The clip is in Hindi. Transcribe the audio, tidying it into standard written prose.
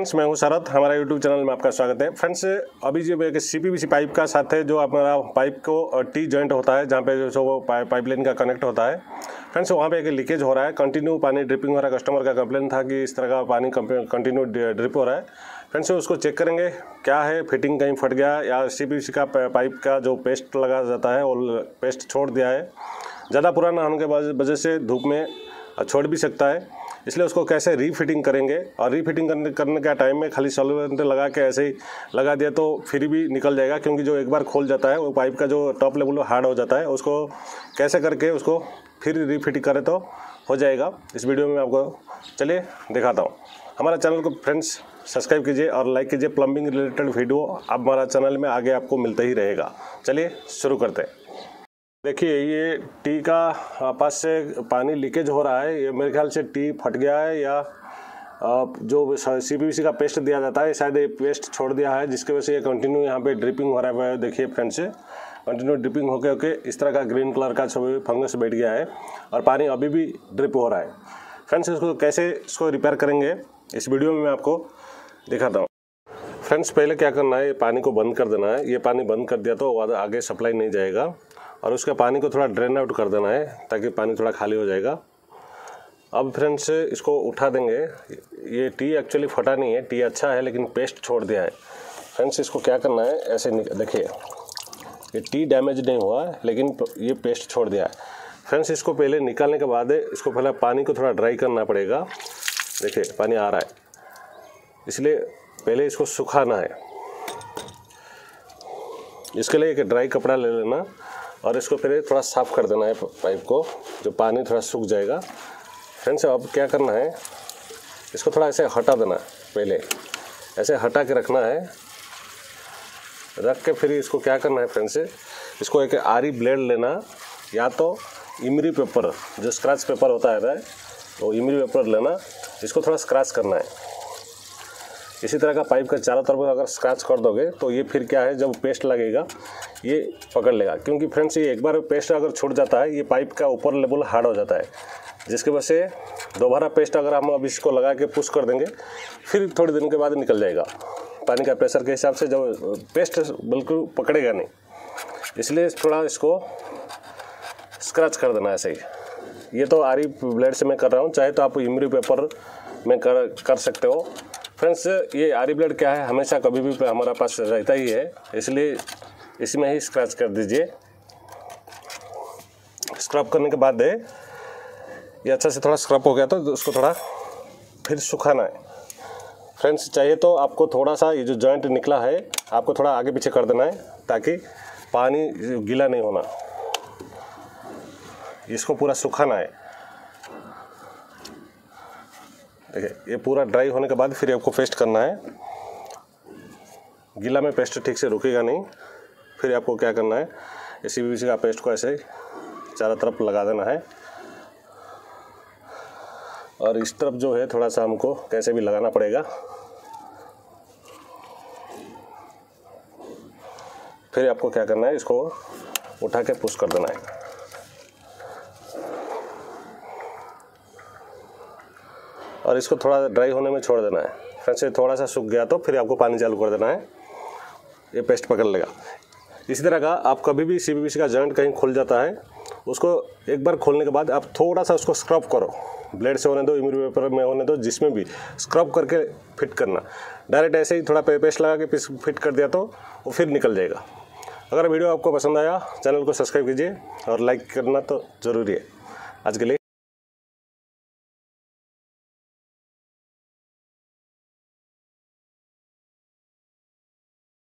फ्रेंड्स, मैं हूं शरद, हमारा यूट्यूब चैनल में आपका स्वागत है। फ्रेंड्स, अभी जो एक सीपीवीसी पाइप का साथ है, जो हमारा पाइप को टी जॉइंट होता है, जहां पे जो सो वो पाइपलाइन का कनेक्ट होता है। फ्रेंड्स, वहां पे एक लीकेज हो रहा है, कंटिन्यू पानी ड्रिपिंग हो रहा है। कस्टमर का कंप्लेन था कि इस तरह का पानी कंटिन्यू ड्रिप हो रहा है। फ्रेंड्स, उसको चेक करेंगे क्या है, फिटिंग कहीं फट गया या सीपीवीसी का पाइप का जो पेस्ट लगा जाता है वो पेस्ट छोड़ दिया है। ज़्यादा पुराना होने के वजह से धूप में छोड़ भी सकता है, इसलिए उसको कैसे रीफिटिंग करेंगे। और रीफिटिंग करने का टाइम में खाली सॉल्वेंट लगा के ऐसे ही लगा दिया तो फिर भी निकल जाएगा, क्योंकि जो एक बार खोल जाता है वो पाइप का जो टॉप लेवल वो हार्ड हो जाता है। उसको कैसे करके उसको फिर रीफिटिंग करें तो हो जाएगा, इस वीडियो में आपको चलिए दिखाता हूँ। हमारा चैनल को फ्रेंड्स सब्सक्राइब कीजिए और लाइक कीजिए। प्लम्बिंग रिलेटेड वीडियो अब हमारा चैनल में आगे आपको मिलता ही रहेगा। चलिए शुरू करते हैं। देखिए, ये टी का पास से पानी लीकेज हो रहा है। ये मेरे ख्याल से टी फट गया है या जो सीपीवीसी का पेस्ट दिया जाता है शायद ये पेस्ट छोड़ दिया है, जिसकी वजह से ये कंटिन्यू यहाँ पे ड्रिपिंग हो रहा है। देखिए फ्रेंड्स, कंटिन्यू ड्रिपिंग होके होके इस तरह का ग्रीन कलर का सब फंगस बैठ गया है और पानी अभी भी ड्रिप हो रहा है। फ्रेंड्स, इसको कैसे इसको रिपेयर करेंगे इस वीडियो में मैं आपको दिखाता हूँ। फ्रेंड्स, पहले क्या करना है, ये पानी को बंद कर देना है। ये पानी बंद कर दिया तो आगे सप्लाई नहीं जाएगा और उसके पानी को थोड़ा ड्रेन आउट कर देना है ताकि पानी थोड़ा खाली हो जाएगा। अब फ्रेंड्स, इसको उठा देंगे। ये टी एक्चुअली फटा नहीं है, टी अच्छा है लेकिन पेस्ट छोड़ दिया है। फ्रेंड्स, इसको क्या करना है, ऐसे देखिए ये टी डैमेज नहीं हुआ लेकिन ये पेस्ट छोड़ दिया है। फ्रेंड्स, इसको पहले निकालने के बाद इसको पहले पानी को थोड़ा ड्राई करना पड़ेगा। देखिए पानी आ रहा है, इसलिए पहले इसको सुखाना है। इसके लिए एक ड्राई कपड़ा ले लेना और इसको फिर थोड़ा साफ़ कर देना है पाइप को, जो पानी थोड़ा सूख जाएगा। फ्रेंड्स, अब क्या करना है, इसको थोड़ा ऐसे हटा देना है। पहले ऐसे हटा के रखना है, रख के फिर इसको क्या करना है फ्रेंड्स, इसको एक आरी ब्लेड लेना या तो इमरी पेपर, जो स्क्रैच पेपर होता है वो इमरी पेपर लेना, इसको थोड़ा स्क्रैच करना है। इसी तरह का पाइप का चारों तरफ अगर स्क्रैच कर दोगे तो ये फिर क्या है, जब पेस्ट लगेगा ये पकड़ लेगा। क्योंकि फ्रेंड्स, ये एक बार पेस्ट अगर छूट जाता है ये पाइप का ऊपर लेवल हार्ड हो जाता है, जिसकी वजह से दोबारा पेस्ट अगर हम अब इसको लगा के पुश कर देंगे फिर थोड़ी दिन के बाद निकल जाएगा। पानी का प्रेशर के हिसाब से जब पेस्ट बिल्कुल पकड़ेगा नहीं, इसलिए थोड़ा इसको स्क्रैच कर देना ऐसे ही। ये तो आरी ब्लेड से मैं कर रहा हूँ, चाहे तो आप इमरी पेपर में कर सकते हो। फ्रेंड्स, ये आरी ब्लेड क्या है, हमेशा कभी भी हमारा पास रहता ही है, इसलिए इसमें ही स्क्रैच कर दीजिए। स्क्रब करने के बाद ये अच्छा से थोड़ा स्क्रब हो गया तो उसको थोड़ा फिर सुखाना है। फ्रेंड्स, चाहिए तो आपको थोड़ा सा ये जो जॉइंट निकला है आपको थोड़ा आगे पीछे कर देना है ताकि पानी गीला नहीं होना। इसको पूरा सुखाना है। देखिए, ये पूरा ड्राई होने के बाद फिर आपको पेस्ट करना है। गीला में पेस्ट ठीक से रुकेगा नहीं। फिर आपको क्या करना है, इस सीपीवीसी का पेस्ट को ऐसे चारों तरफ लगा देना है। और इस तरफ जो है थोड़ा सा हमको कैसे भी लगाना पड़ेगा। फिर आपको क्या करना है, इसको उठा के पुश कर देना है। और इसको थोड़ा ड्राई होने में छोड़ देना है। फ्रेंड्स, ये थोड़ा सा सूख गया तो फिर आपको पानी चालू कर देना है, ये पेस्ट पकड़ लेगा। इसी तरह का आप कभी भी सीपीवीसी का जॉइंट कहीं खुल जाता है, उसको एक बार खोलने के बाद आप थोड़ा सा उसको स्क्रब करो, ब्लेड से होने दो, इमरी पेपर में होने दो, जिसमें भी स्क्रब करके फिट करना। डायरेक्ट ऐसे ही थोड़ा पेस्ट लगा के फिट कर दिया तो वो फिर निकल जाएगा। अगर वीडियो आपको पसंद आया चैनल को सब्सक्राइब कीजिए और लाइक करना तो ज़रूरी है। आज के लिए।